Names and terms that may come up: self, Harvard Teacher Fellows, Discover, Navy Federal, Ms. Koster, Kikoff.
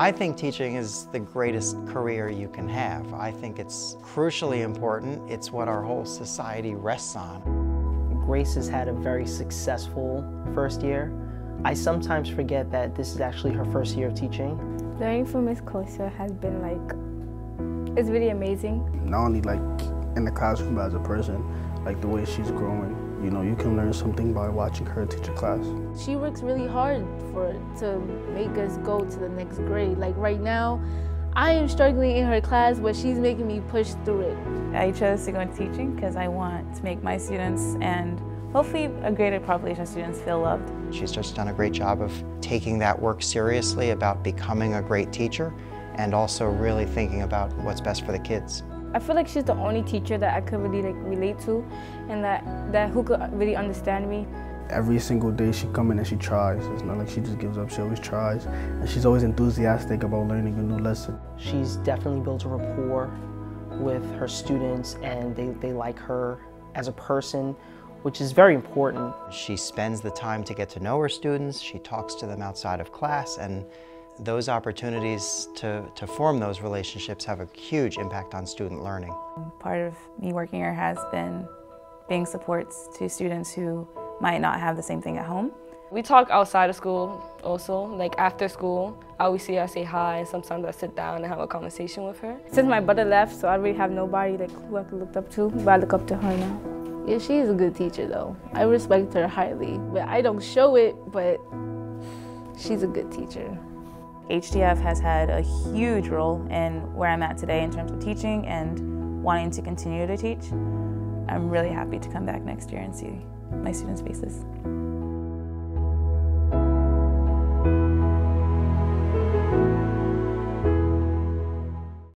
I think teaching is the greatest career you can have. I think it's crucially important. It's what our whole society rests on. Grace has had a very successful first year. I sometimes forget that this is actually her first year of teaching. Learning from Ms. Koster has been it's really amazing. Not only in the classroom, but as a person, the way she's growing. You know, you can learn something by watching her teach a class. She works really hard to make us go to the next grade. Right now, I am struggling in her class, but she's making me push through it. I chose to go into teaching because I want to make my students and hopefully a greater population of students feel loved. She's just done a great job of taking that work seriously about becoming a great teacher and also really thinking about what's best for the kids. I feel she's the only teacher that I could really relate to and that who could really understand me. Every single day she comes in and she tries. It's not she just gives up, she always tries. And she's always enthusiastic about learning a new lesson. She's definitely built a rapport with her students and they like her as a person, which is very important. She spends the time to get to know her students, she talks to them outside of class, and those opportunities to form those relationships have a huge impact on student learning. Part of me working here has been being supports to students who might not have the same thing at home. We talk outside of school also, after school. I always see her, say hi, and sometimes I sit down and have a conversation with her. Since my brother left, so I really have nobody who I looked up to, but I look up to her now. Yeah, she is a good teacher though. I respect her highly, but I don't show it, but she's a good teacher. HTF has had a huge role in where I'm at today in terms of teaching and wanting to continue to teach. I'm really happy to come back next year and see my students' faces.